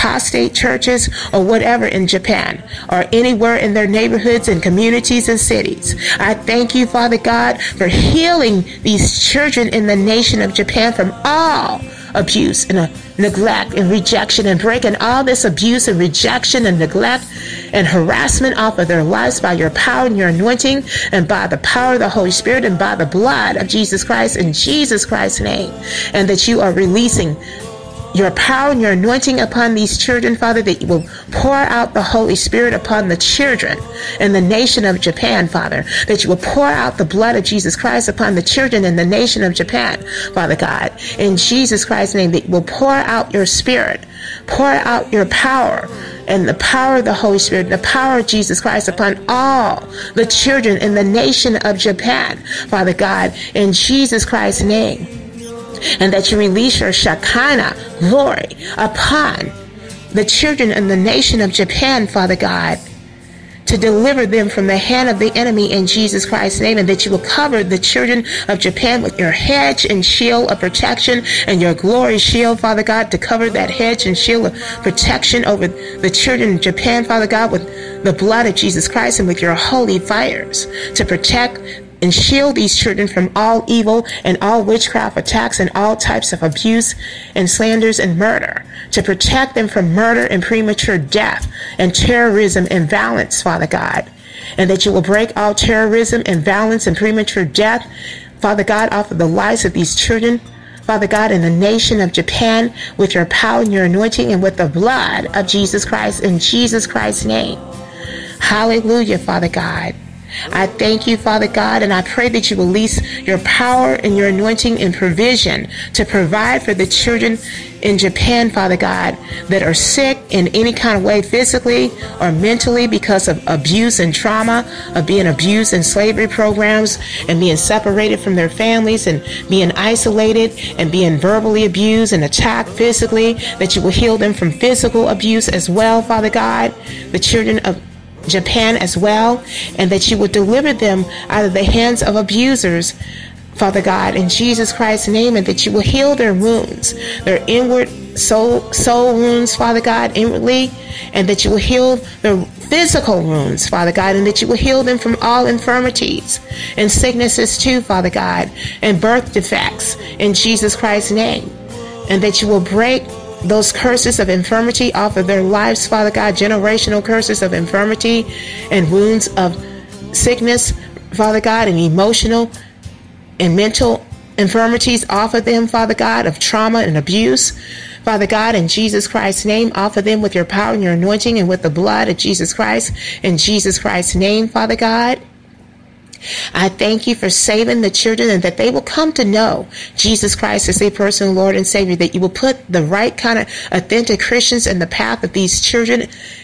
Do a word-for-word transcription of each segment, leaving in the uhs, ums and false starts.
apostate churches or whatever in Japan or anywhere in their neighborhoods and communities and cities. I thank you, Father God, for healing these children in the nation of Japan from all abuse and a neglect and rejection, and breaking all this abuse and rejection and neglect and harassment off of their lives by your power and your anointing and by the power of the Holy Spirit and by the blood of Jesus Christ, in Jesus Christ's name. And that you are releasing your power and your anointing upon these children, Father, that you will pour out the Holy Spirit upon the children in the nation of Japan, Father, that you will pour out the blood of Jesus Christ upon the children in the nation of Japan, Father God, in Jesus Christ's name, that you will pour out your Spirit, pour out your power, and the power of the Holy Spirit, the power of Jesus Christ upon all the children in the nation of Japan, Father God, in Jesus Christ's name. And that you release your Shekinah glory upon the children in the nation of Japan, Father God, to deliver them from the hand of the enemy in Jesus Christ's name, and that you will cover the children of Japan with your hedge and shield of protection and your glory shield, Father God, to cover that hedge and shield of protection over the children of Japan, Father God, with the blood of Jesus Christ and with your holy fires to protect and shield these children from all evil and all witchcraft attacks and all types of abuse and slanders and murder, to protect them from murder and premature death and terrorism and violence, Father God, and that you will break all terrorism and violence and premature death, Father God, off of the lives of these children, Father God, in the nation of Japan, with your power and your anointing and with the blood of Jesus Christ, in Jesus Christ's name. Hallelujah, Father God. I thank you, Father God, and I pray that you release your power and your anointing and provision to provide for the children in Japan, Father God, that are sick in any kind of way, physically or mentally, because of abuse and trauma, of being abused in slavery programs and being separated from their families and being isolated and being verbally abused and attacked physically, that you will heal them from physical abuse as well, Father God, the children of Japan as well, and that you would deliver them out of the hands of abusers, Father God, in Jesus Christ's name, and that you will heal their wounds, their inward soul, soul wounds, Father God, inwardly, and that you will heal their physical wounds, Father God, and that you will heal them from all infirmities and sicknesses too, Father God, and birth defects, in Jesus Christ's name, and that you will break those curses of infirmity off of their lives, Father God, generational curses of infirmity and wounds of sickness, Father God, and emotional and mental infirmities off of them, Father God, of trauma and abuse, Father God, in Jesus Christ's name, off of them with your power and your anointing and with the blood of Jesus Christ, in Jesus Christ's name, Father God. I thank you for saving the children, and that they will come to know Jesus Christ as their personal Lord and Savior, that you will put the right kind of authentic Christians in the path of these children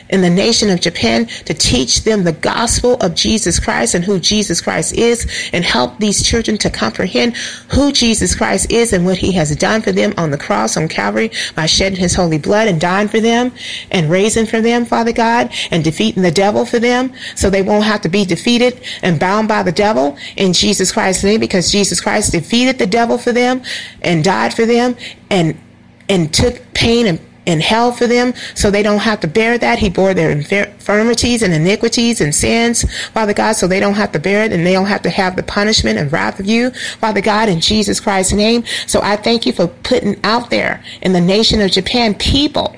in the nation of Japan to teach them the gospel of Jesus Christ and who Jesus Christ is, and help these children to comprehend who Jesus Christ is and what he has done for them on the cross on Calvary by shedding his holy blood and dying for them and raising for them, Father God, and defeating the devil for them, so they won't have to be defeated and bound by the devil, in Jesus Christ's name, because Jesus Christ defeated the devil for them and died for them and and took pain and in hell for them, so they don't have to bear that. He bore their infirmities and iniquities and sins, Father God, so they don't have to bear it, and they don't have to have the punishment and wrath of you, Father God, in Jesus Christ's name. So I thank you for putting out there in the nation of Japan people,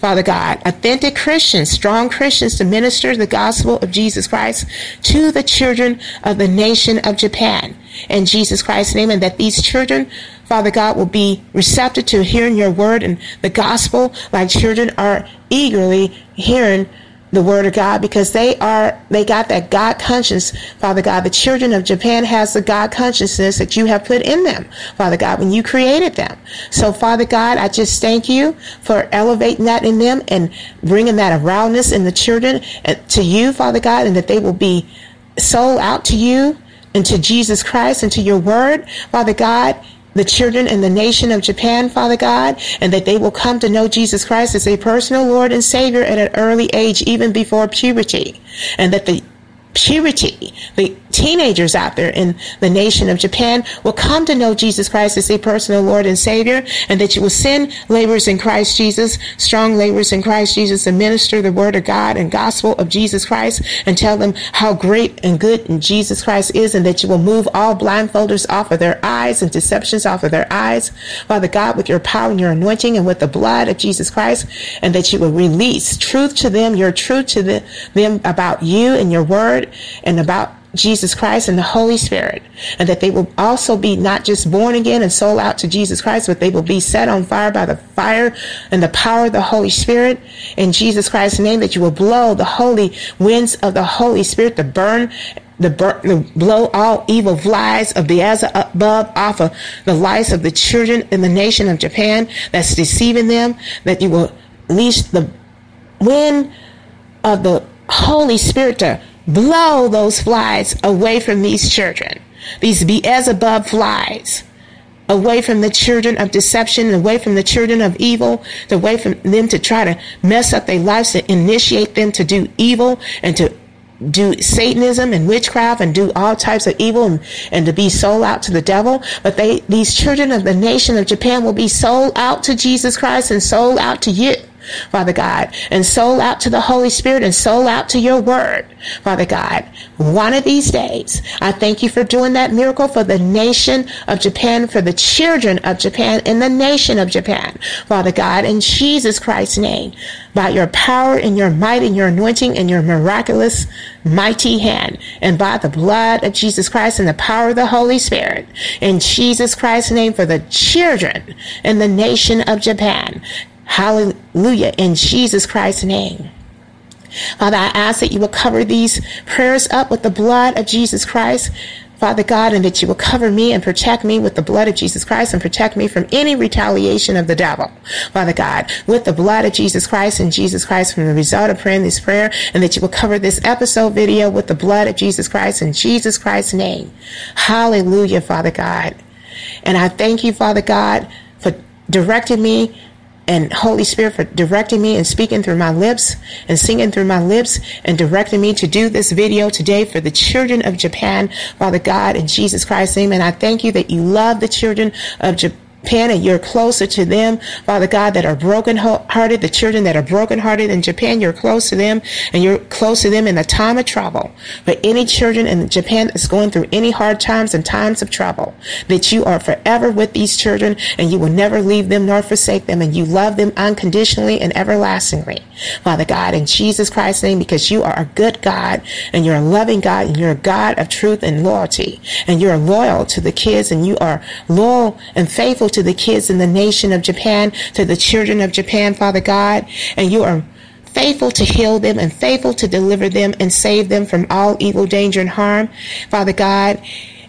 Father God, authentic Christians, strong Christians, to minister the gospel of Jesus Christ to the children of the nation of Japan, in Jesus Christ's name, and that these children, Father God, will be receptive to hearing your word and the gospel, like children are eagerly hearing the word of God, because they are, they got that God conscience, Father God. The children of Japan has the God consciousness that you have put in them, Father God, when you created them. So, Father God, I just thank you for elevating that in them and bringing that aroundness in the children to you, Father God, and that they will be sold out to you and to Jesus Christ and to your word, Father God, the children in the nation of Japan, Father God, and that they will come to know Jesus Christ as a personal Lord and Savior at an early age, even before puberty, and that the purity, the teenagers out there in the nation of Japan will come to know Jesus Christ as their personal Lord and Savior, and that you will send laborers in Christ Jesus, strong laborers in Christ Jesus, and minister the word of God and gospel of Jesus Christ, and tell them how great and good and Jesus Christ is, and that you will move all blindfolders off of their eyes and deceptions off of their eyes, Father God, with your power and your anointing and with the blood of Jesus Christ, and that you will release truth to them, your truth to the, them about you and your word and about Jesus Christ and the Holy Spirit, and that they will also be not just born again and sold out to Jesus Christ, but they will be set on fire by the fire and the power of the Holy Spirit in Jesus Christ's name, that you will blow the holy winds of the Holy Spirit to burn the, bur- the blow all evil lies of Beelzebub off of the lives of the children in the nation of Japan that's deceiving them, that you will unleash the wind of the Holy Spirit to blow those flies away from these children, these Beelzebub flies, away from the children of deception, away from the children of evil, away from them to try to mess up their lives, to initiate them to do evil and to do Satanism and witchcraft and do all types of evil and, and to be sold out to the devil. But they, these children of the nation of Japan will be sold out to Jesus Christ and sold out to you, Father God, and sold out to the Holy Spirit and sold out to your word, Father God. One of these days, I thank you for doing that miracle for the nation of Japan, for the children of Japan and the nation of Japan, Father God, in Jesus Christ's name, by your power and your might and your anointing and your miraculous mighty hand, and by the blood of Jesus Christ and the power of the Holy Spirit, in Jesus Christ's name, for the children and the nation of Japan. Hallelujah, in Jesus Christ's name. Father, I ask that you will cover these prayers up with the blood of Jesus Christ, Father God, and that you will cover me and protect me with the blood of Jesus Christ and protect me from any retaliation of the devil, Father God, with the blood of Jesus Christ and Jesus Christ from the result of praying this prayer, and that you will cover this episode video with the blood of Jesus Christ in Jesus Christ's name. Hallelujah, Father God. And I thank you, Father God, for directing me, and Holy Spirit, for directing me and speaking through my lips and singing through my lips and directing me to do this video today for the children of Japan, Father God, in Jesus Christ's name. And I thank you that you love the children of Japan, and you're closer to them, Father God, that are brokenhearted, the children that are brokenhearted in Japan. You're close to them, and you're close to them in the time of trouble. For any children in Japan that's going through any hard times and times of trouble, that you are forever with these children, and you will never leave them nor forsake them, and you love them unconditionally and everlastingly, Father God, in Jesus Christ's name, because you are a good God, and you're a loving God, and you're a God of truth and loyalty, and you're loyal to the kids, and you are loyal and faithful to the kids in the nation of Japan, to the children of Japan, Father God, and you are faithful to heal them and faithful to deliver them and save them from all evil, danger, and harm, Father God.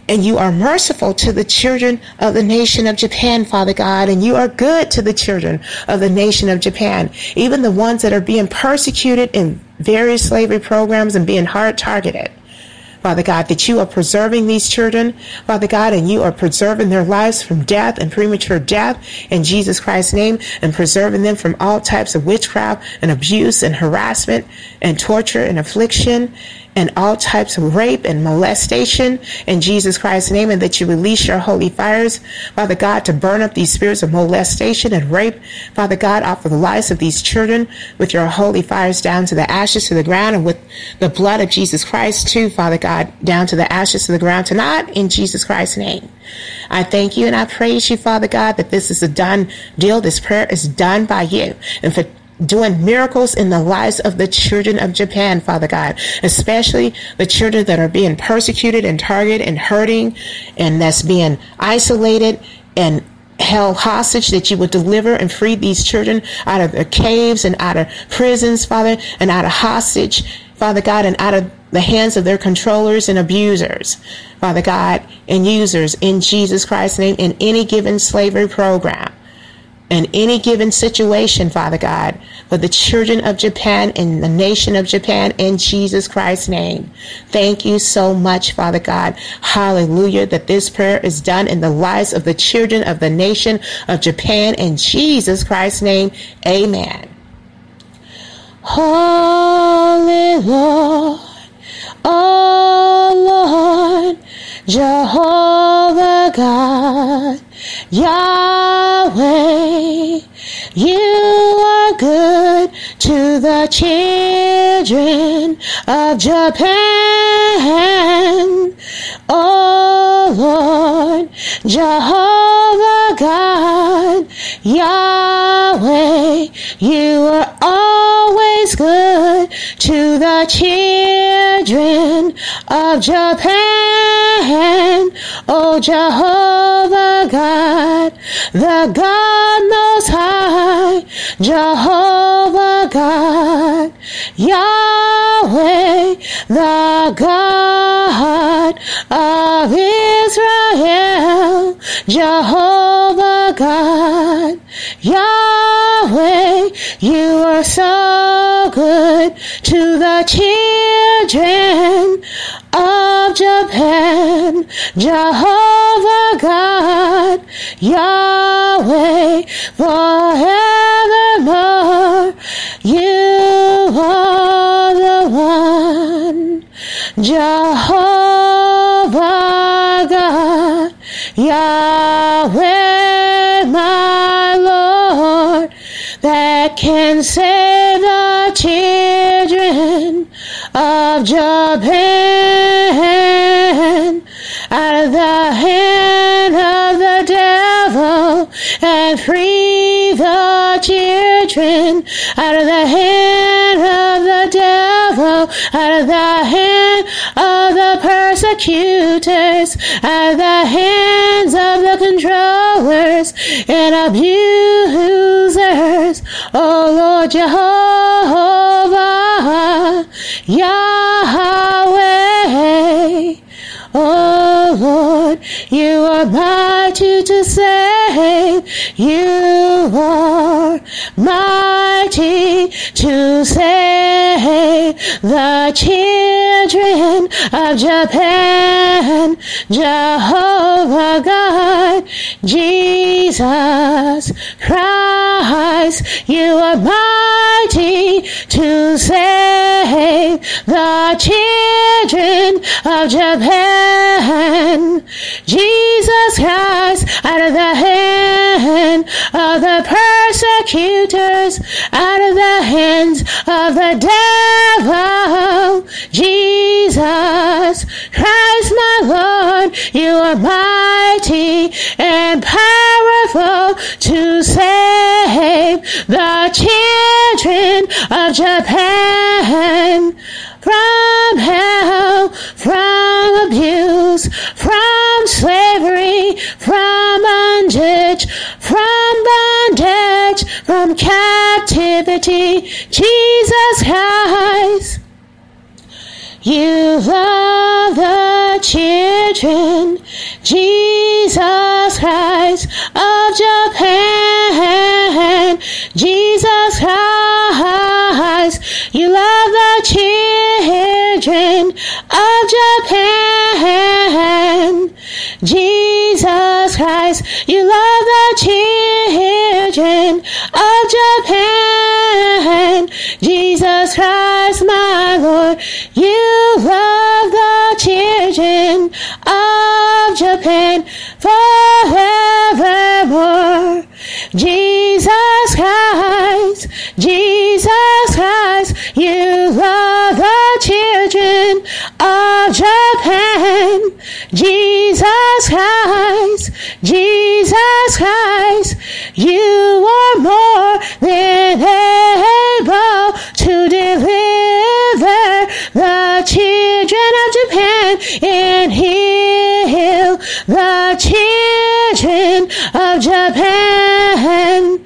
And you are merciful to the children of the nation of Japan, Father God. And you are good to the children of the nation of Japan, even the ones that are being persecuted in various slavery programs and being hard targeted, Father God, that you are preserving these children, Father God, and you are preserving their lives from death and premature death in Jesus Christ's name, and preserving them from all types of witchcraft and abuse and harassment and torture and affliction and all types of rape and molestation in Jesus Christ's name, and that you release your holy fires, Father God, to burn up these spirits of molestation and rape, Father God, off of the lives of these children with your holy fires down to the ashes to the ground, and with the blood of Jesus Christ too, Father God, down to the ashes to the ground tonight in Jesus Christ's name. I thank you and I praise you, Father God, that this is a done deal. This prayer is done by you, and for doing miracles in the lives of the children of Japan, Father God, especially the children that are being persecuted and targeted and hurting, and that's being isolated and held hostage, that you would deliver and free these children out of their caves and out of prisons, Father, and out of hostage, Father God, and out of the hands of their controllers and abusers, Father God, and users in Jesus Christ's name, in any given slavery program, in any given situation, Father God, for the children of Japan and the nation of Japan in Jesus Christ's name. Thank you so much, Father God. Hallelujah, that this prayer is done in the lives of the children of the nation of Japan in Jesus Christ's name. Amen. Holy Lord, oh Lord. Jehovah God, Yahweh, you are good to the children of Japan. Oh Lord, Jehovah God, Yahweh, you are always good to the children of Japan. Oh Jehovah God, the God Most High, Jehovah God, Yahweh, the God of Israel, Jehovah God, Yahweh, you are so good to the children of Japan. Jehovah God, Yahweh, forevermore, you are the one. Jehovah God, Yahweh, my Lord, that can save the children of Japan out of the hand of the devil and free the children out of the hand of the devil, out of the hand of the persecutors, out of the hands of the controllers and abusers. Oh Lord Jehovah, Yahweh, oh Lord, you are mighty to save. You are mighty to save the children of Japan. Jehovah God, Jesus Christ, you are mighty to save the children of Japan. Jesus Christ, out of the hand of the persecutors, out of the hands of the devil. Jesus Christ, my Lord, you are mighty and powerful to save the children of Japan from hell, from abuse, from slavery, from bondage, from bondage, from captivity. Jesus Christ, you love the children, Jesus Christ of Japan. Jesus Christ, you love the children of Japan. Jesus Christ, you love the children of Japan. Jesus Christ, my Lord, you love the children of Japan forevermore. Jesus Christ, Jesus Christ, you love the children of Japan. Jesus Christ, Jesus Christ, you are more than able to deliver the children of Japan and heal the children of Japan.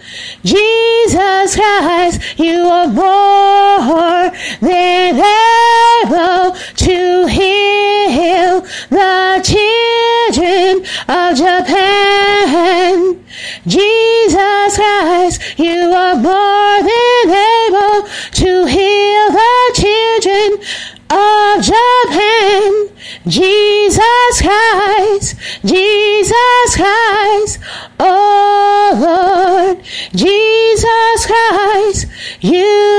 Jesus Christ, you are more than able to heal the children of Japan. Jesus Christ, you are more than able to heal the children of Japan. Jesus Christ, Jesus Christ, oh Lord, Jesus Christ, you